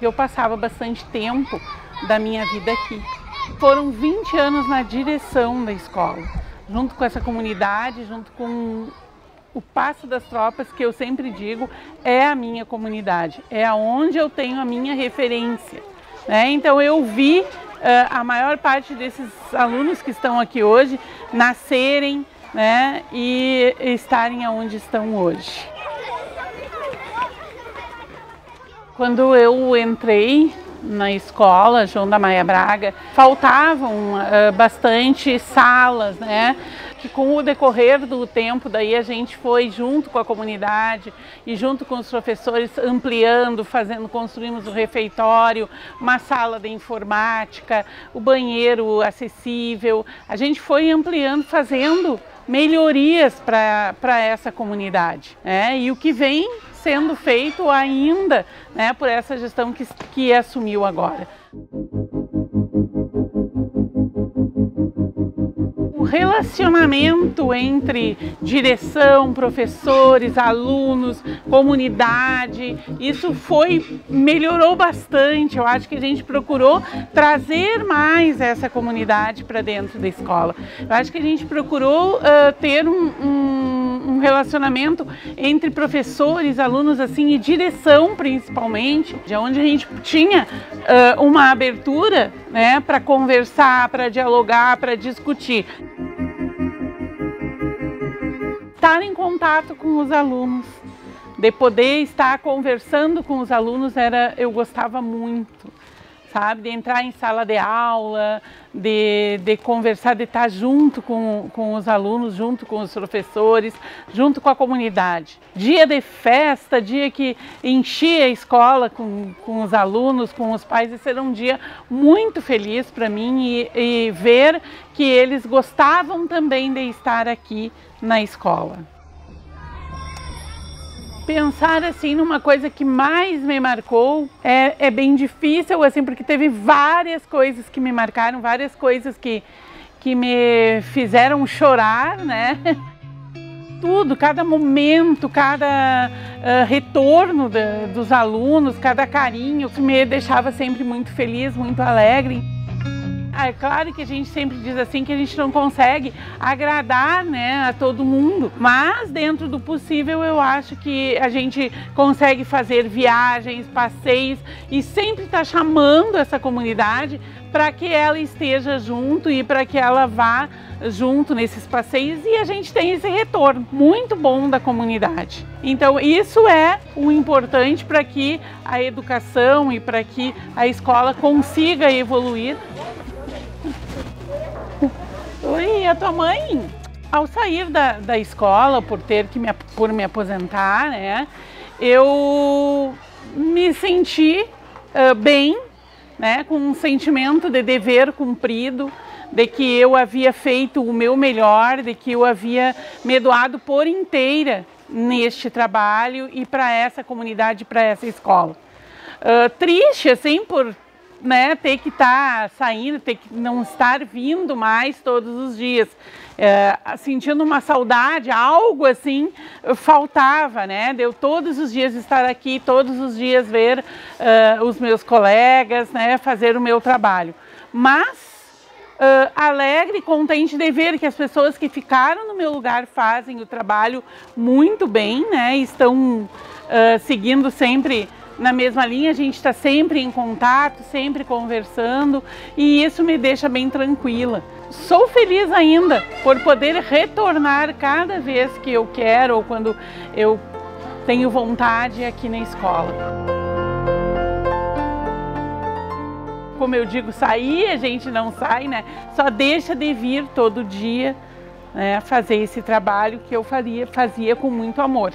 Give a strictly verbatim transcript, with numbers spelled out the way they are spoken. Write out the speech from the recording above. Eu passava bastante tempo da minha vida aqui. Foram vinte anos na direção da escola, junto com essa comunidade, junto com o Passo das Tropas, que eu sempre digo, é a minha comunidade, é aonde eu tenho a minha referência, né? Então eu vi uh, a maior parte desses alunos que estão aqui hoje nascerem, né, e estarem aonde estão hoje. Quando eu entrei na escola João da Maia Braga, faltavam uh, bastante salas, né? Que com o decorrer do tempo daí a gente foi junto com a comunidade e junto com os professores ampliando, fazendo, construímos o refeitório, uma sala de informática, o banheiro acessível. A gente foi ampliando, fazendo melhorias para essa comunidade, né? E o que vem sendo feito ainda, né, por essa gestão que, que assumiu agora. O relacionamento entre direção, professores, alunos, comunidade, isso foi, melhorou bastante. Eu acho que a gente procurou trazer mais essa comunidade para dentro da escola. Eu acho que a gente procurou uh, ter um, um, um relacionamento entre professores, alunos assim, e direção principalmente, de onde a gente tinha uh, uma abertura, né, para conversar, para dialogar, para discutir. Estar em contato com os alunos, de poder estar conversando com os alunos, era, eu gostava muito, sabe? De entrar em sala de aula, de, de conversar, de estar junto com, com os alunos, junto com os professores, junto com a comunidade. Dia de festa, dia que enchia a escola com, com os alunos, com os pais, esse era um dia muito feliz para mim e, e ver que eles gostavam também de estar aqui na escola. Pensar assim numa coisa que mais me marcou é, é bem difícil, assim, porque teve várias coisas que me marcaram, várias coisas que, que me fizeram chorar, né? Tudo, cada momento, cada uh, retorno da, dos alunos, cada carinho, que me deixava sempre muito feliz, muito alegre. É claro que a gente sempre diz assim que a gente não consegue agradar, né, a todo mundo, mas dentro do possível eu acho que a gente consegue fazer viagens, passeios e sempre tá chamando essa comunidade para que ela esteja junto e para que ela vá junto nesses passeios e a gente tem esse retorno muito bom da comunidade. Então isso é o importante para que a educação e para que a escola consiga evoluir. Oi, a tua mãe? Ao sair da, da escola, por ter que me, por me aposentar, né, eu me senti uh, bem, né, com um sentimento de dever cumprido, de que eu havia feito o meu melhor, de que eu havia me doado por inteira neste trabalho e para essa comunidade, para essa escola. Uh, triste, assim, por... né, ter que estar tá saindo, ter que não estar vindo mais todos os dias, é, sentindo uma saudade, algo assim faltava, né? Deu todos os dias estar aqui, todos os dias ver uh, os meus colegas, né, fazer o meu trabalho, mas Uh, alegre e contente de ver que as pessoas que ficaram no meu lugar fazem o trabalho muito bem, né? Estão uh, seguindo sempre na mesma linha, a gente está sempre em contato, sempre conversando e isso me deixa bem tranquila. Sou feliz ainda por poder retornar cada vez que eu quero ou quando eu tenho vontade aqui na escola. Como eu digo, sair, a gente não sai, né? Só deixa de vir todo dia, né, fazer esse trabalho que eu faria, fazia com muito amor.